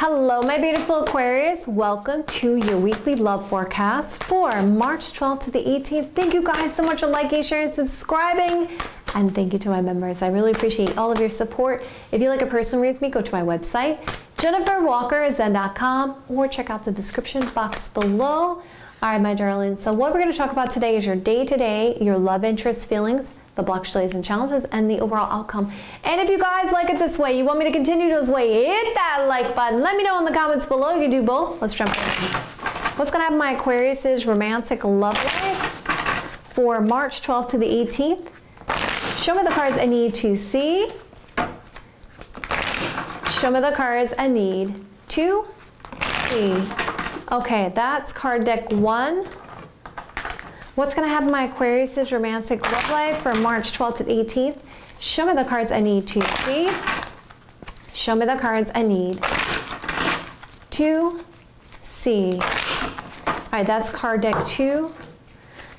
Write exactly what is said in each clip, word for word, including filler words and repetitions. Hello, my beautiful Aquarius. Welcome to your weekly love forecast for March twelfth to the eighteenth. Thank you guys so much for liking, sharing, subscribing. And thank you to my members. I really appreciate all of your support. If you'd like a personal read with me, go to my website, Jennifer Walker Zen dot com, or check out the description box below. All right, my darlings. So what we're going to talk about today is your day-to-day, your love interest feelings, the blocks, delays, and challenges, and the overall outcome. And if you guys like it this way, you want me to continue this way, hit that like button. Let me know in the comments below. You can do both. Let's jump in. What's going to happen, my Aquarius, is romantic love life for March twelfth to the eighteenth. Show me the cards I need to see. Show me the cards I need to see. Okay, that's card deck one. What's going to happen, my Aquarius' romantic love life for March twelfth to the eighteenth? Show me the cards I need to see. Show me the cards I need to see. All right, that's card deck two.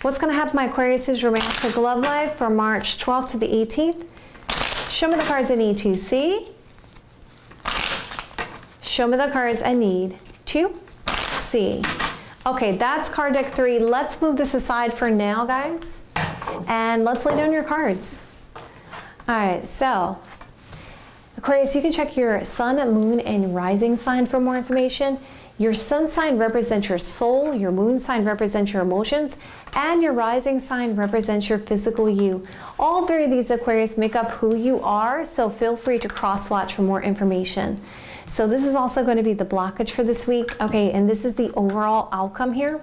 What's going to happen, my Aquarius' romantic love life for March twelfth to the eighteenth? Show me the cards I need to see. Show me the cards I need to see. Okay, that's card deck three. Let's move this aside for now, guys. And let's lay down your cards. All right, so Aquarius, you can check your sun, moon, and rising sign for more information. Your sun sign represents your soul, your moon sign represents your emotions, and your rising sign represents your physical you. All three of these, Aquarius, make up who you are, so feel free to cross-watch for more information. So this is also going to be the blockage for this week. Okay, and this is the overall outcome here.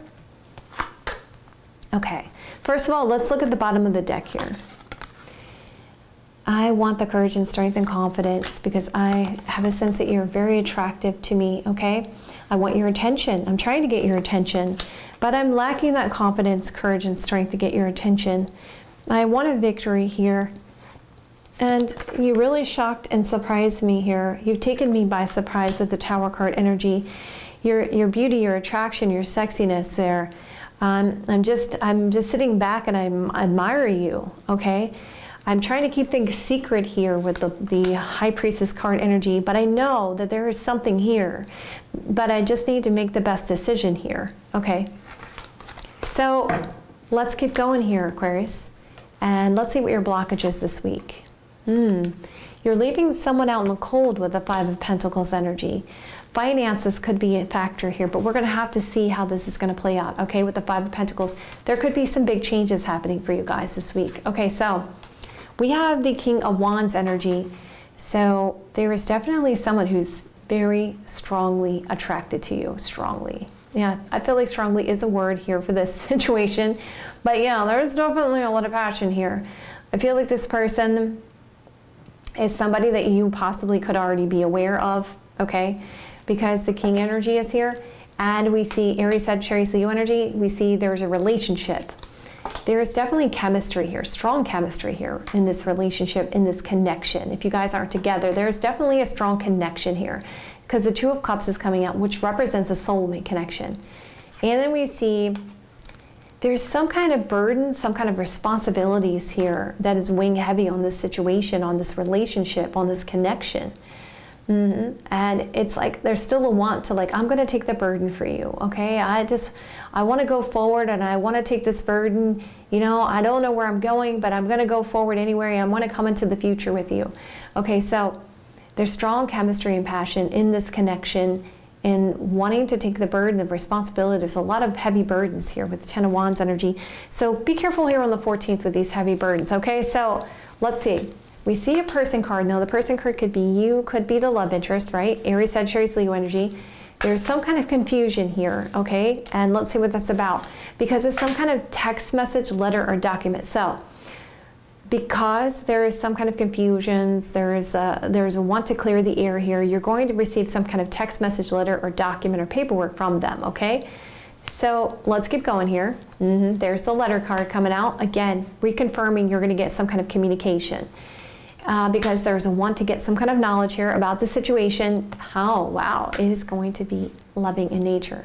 Okay, first of all, let's look at the bottom of the deck here. I want the courage and strength and confidence because I have a sense that you're very attractive to me, okay? I want your attention. I'm trying to get your attention, but I'm lacking that confidence, courage, and strength to get your attention. I want a victory here. And you really shocked and surprised me here. You've taken me by surprise with the Tower card energy. Your, your beauty, your attraction, your sexiness there. Um, I'm just, I'm just sitting back and I'm, I admire you, okay? I'm trying to keep things secret here with the, the High Priestess card energy, but I know that there is something here, but I just need to make the best decision here, okay? So let's keep going here, Aquarius, and let's see what your blockage is this week. Mm. You're leaving someone out in the cold with the Five of Pentacles energy. Finances could be a factor here, but we're going to have to see how this is going to play out, okay, with the Five of Pentacles. There could be some big changes happening for you guys this week. Okay, so we have the King of Wands energy. So there is definitely someone who's very strongly attracted to you, strongly. Yeah, I feel like strongly is a word here for this situation. But yeah, there's definitely a lot of passion here. I feel like this person is somebody that you possibly could already be aware of, okay? Because the king energy is here, and we see Aries, Sagittarius, Leo energy. We see there's a relationship. There is definitely chemistry here, strong chemistry here in this relationship, in this connection. If you guys aren't together, there's definitely a strong connection here because the Two of Cups is coming out, which represents a soulmate connection. And then we see there's some kind of burden, some kind of responsibilities here that is weighing heavy on this situation, on this relationship, on this connection. Mm-hmm. And it's like there's still a want to like, I'm going to take the burden for you, okay? I just, I want to go forward and I want to take this burden. You know, I don't know where I'm going, but I'm going to go forward anyway. I want to come into the future with you. Okay, so there's strong chemistry and passion in this connection. In wanting to take the burden, the responsibility. There's a lot of heavy burdens here with the Ten of Wands energy. So be careful here on the fourteenth with these heavy burdens, okay? So let's see. We see a person card. Now the person card could be you, could be the love interest, right? Aries, Sagittarius, Leo energy. There's some kind of confusion here, okay? And let's see what that's about. Because it's some kind of text message, letter, or document. So because there is some kind of confusions, there is a, there's a want to clear the air here, you're going to receive some kind of text message, letter, or document, or paperwork from them, okay? So let's keep going here. Mm-hmm. There's the letter card coming out. Again, reconfirming you're going to get some kind of communication uh, because there's a want to get some kind of knowledge here about the situation. How? Wow. It is going to be loving in nature.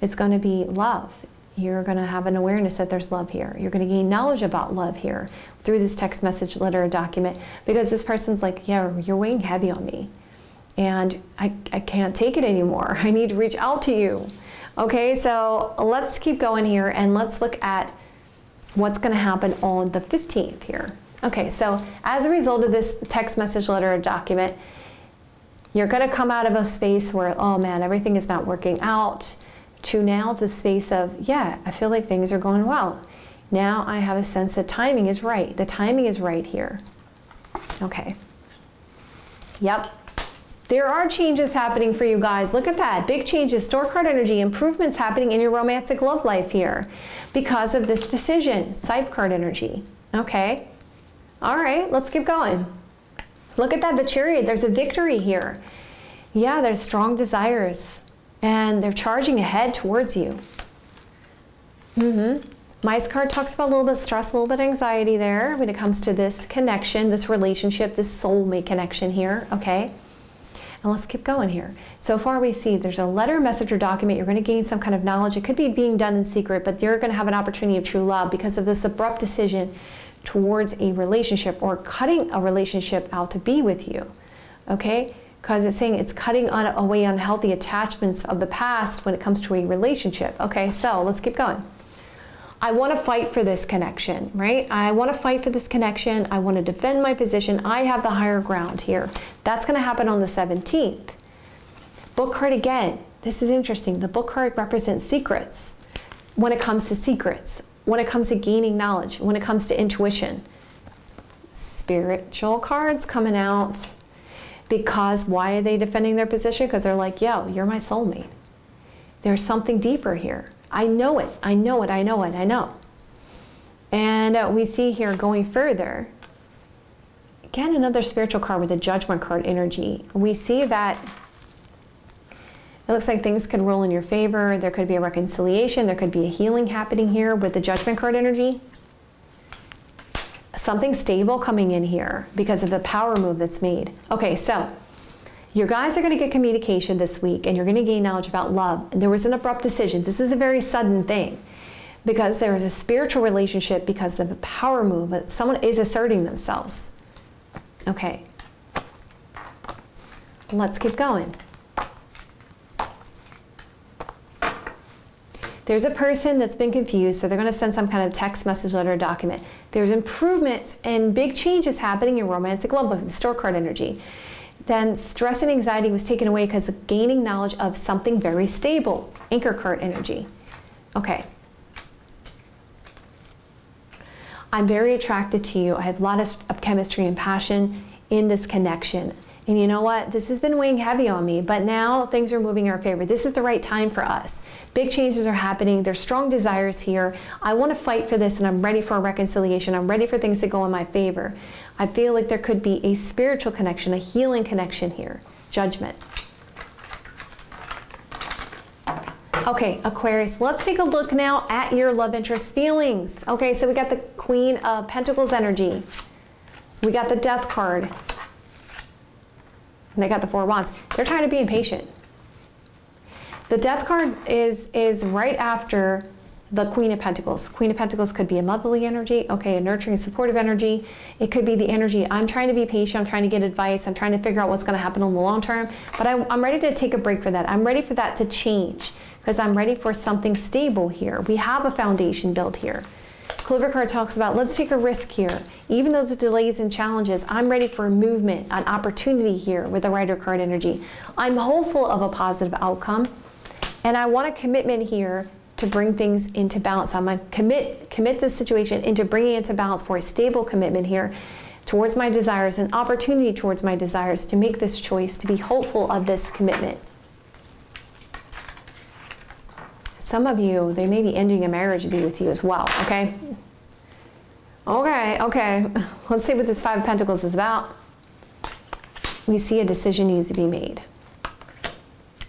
It's going to be love. You're going to have an awareness that there's love here. You're going to gain knowledge about love here through this text message, letter, or document because this person's like, yeah, you're weighing heavy on me. and I, I can't take it anymore. I need to reach out to you. Okay, so let's keep going here and let's look at what's going to happen on the fifteenth here. Okay, so as a result of this text message, letter, or document, you're going to come out of a space where, oh man, everything is not working out, to now the space of, yeah, I feel like things are going well. Now I have a sense that timing is right. The timing is right here. Okay. Yep. There are changes happening for you guys. Look at that. Big changes, store card energy, improvements happening in your romantic love life here because of this decision, Scythe card energy. Okay. All right, let's keep going. Look at that, the Chariot. There's a victory here. Yeah, there's strong desires and they're charging ahead towards you. Mm-hmm. Mice card talks about a little bit stress, a little bit anxiety there when it comes to this connection, this relationship, this soulmate connection here. Okay. And let's keep going here. So far we see there's a letter, message, or document. You're going to gain some kind of knowledge. It could be being done in secret, but you're going to have an opportunity of true love because of this abrupt decision towards a relationship or cutting a relationship out to be with you. Okay? Because it's saying it's cutting on away unhealthy attachments of the past when it comes to a relationship. Okay, so let's keep going. I want to fight for this connection, right? I want to fight for this connection. I want to defend my position. I have the higher ground here. That's going to happen on the seventeenth. Book card again. This is interesting. The book card represents secrets. When it comes to secrets, when it comes to gaining knowledge, when it comes to intuition, spiritual cards coming out because why are they defending their position? Because they're like, yo, you're my soulmate. There's something deeper here. I know it, I know it, I know it, I know. And uh, we see here going further, again, another spiritual card with a judgment card energy. We see that it looks like things could roll in your favor. There could be a reconciliation. There could be a healing happening here with the judgment card energy. Something stable coming in here because of the power move that's made. Okay, so your guys are going to get communication this week and you're going to gain knowledge about love. And there was an abrupt decision. This is a very sudden thing because there is a spiritual relationship because of the power move that someone is asserting themselves. Okay. Let's keep going. There's a person that's been confused, so they're going to send some kind of text message, letter, or document. There's improvements and big changes happening in romantic love with the store card energy. Then stress and anxiety was taken away because of gaining knowledge of something very stable, anchor card energy. Okay. I'm very attracted to you. I have a lot of chemistry and passion in this connection. And you know what? This has been weighing heavy on me, but now things are moving in our favor. This is the right time for us. Big changes are happening. There's strong desires here. I want to fight for this and I'm ready for a reconciliation. I'm ready for things to go in my favor. I feel like there could be a spiritual connection, a healing connection here. Judgment. Okay, Aquarius, let's take a look now at your love interest feelings. Okay, so we got the Queen of Pentacles energy. We got the Death card. They got the Four of Wands. They're trying to be impatient. The Death card is, is right after the Queen of Pentacles. Queen of Pentacles could be a motherly energy, okay, a nurturing, supportive energy. It could be the energy, I'm trying to be patient, I'm trying to get advice, I'm trying to figure out what's going to happen in the long term, but I, I'm ready to take a break for that. I'm ready for that to change because I'm ready for something stable here. We have a foundation built here. Clover card talks about, let's take a risk here. Even though the delays and challenges, I'm ready for movement, an opportunity here with the Rider card energy. I'm hopeful of a positive outcome, and I want a commitment here to bring things into balance. I'm gonna commit, commit this situation into bringing it to balance for a stable commitment here towards my desires, an opportunity towards my desires to make this choice, to be hopeful of this commitment. Some of you, they may be ending a marriage to be with you as well, okay? Okay, okay. Let's see what this Five of Pentacles is about. We see a decision needs to be made.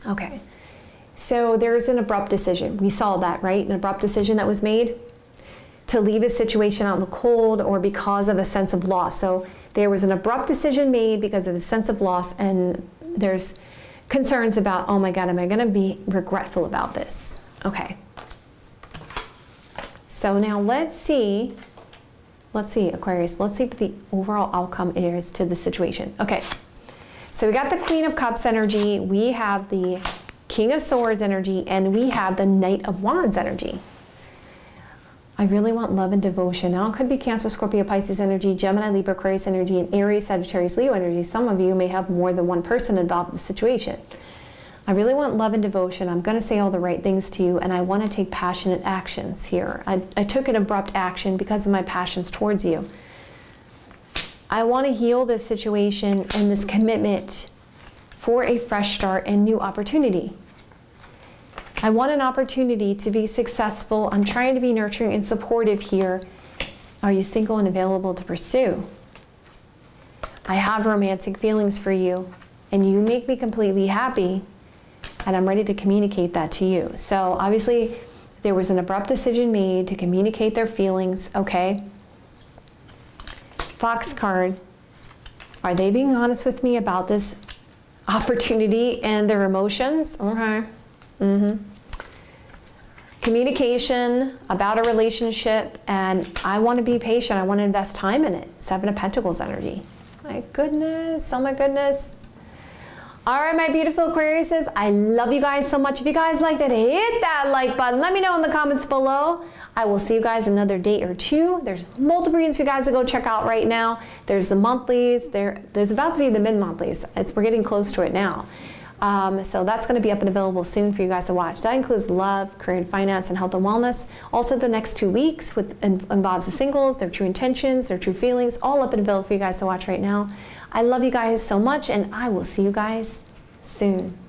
Okay, so there's an abrupt decision. We saw that, right? An abrupt decision that was made to leave a situation out in the cold or because of a sense of loss. So there was an abrupt decision made because of a sense of loss, and there's concerns about, oh my God, am I gonna be regretful about this? Okay. So now let's see, let's see Aquarius, let's see what the overall outcome is to the situation. Okay. So we got the Queen of Cups energy, we have the King of Swords energy, and we have the Knight of Wands energy. I really want love and devotion. Now it could be Cancer, Scorpio, Pisces energy, Gemini, Libra, Aquarius energy, and Aries, Sagittarius, Leo energy. Some of you may have more than one person involved in the situation. I really want love and devotion. I'm going to say all the right things to you, and I want to take passionate actions here. I, I took an abrupt action because of my passions towards you. I want to heal this situation and this commitment for a fresh start and new opportunity. I want an opportunity to be successful. I'm trying to be nurturing and supportive here. Are you single and available to pursue? I have romantic feelings for you, and you make me completely happy, and I'm ready to communicate that to you. So obviously there was an abrupt decision made to communicate their feelings, okay? Fox card, are they being honest with me about this opportunity and their emotions? Okay. Mm-hmm. Communication about a relationship, and I want to be patient. I want to invest time in it. Seven of Pentacles energy. My goodness. Oh my goodness. All right, my beautiful Aquariuses, I love you guys so much. If you guys liked it, hit that like button. Let me know in the comments below. I will see you guys another day or two. There's multiple readings for you guys to go check out right now. There's the monthlies. There, there's about to be the mid-monthlies. It's, we're getting close to it now. Um, so that's going to be up and available soon for you guys to watch. That includes love, career and finance, and health and wellness. Also, the next two weeks with, involves the singles, their true intentions, their true feelings, all up and available for you guys to watch right now. I love you guys so much, and I will see you guys soon.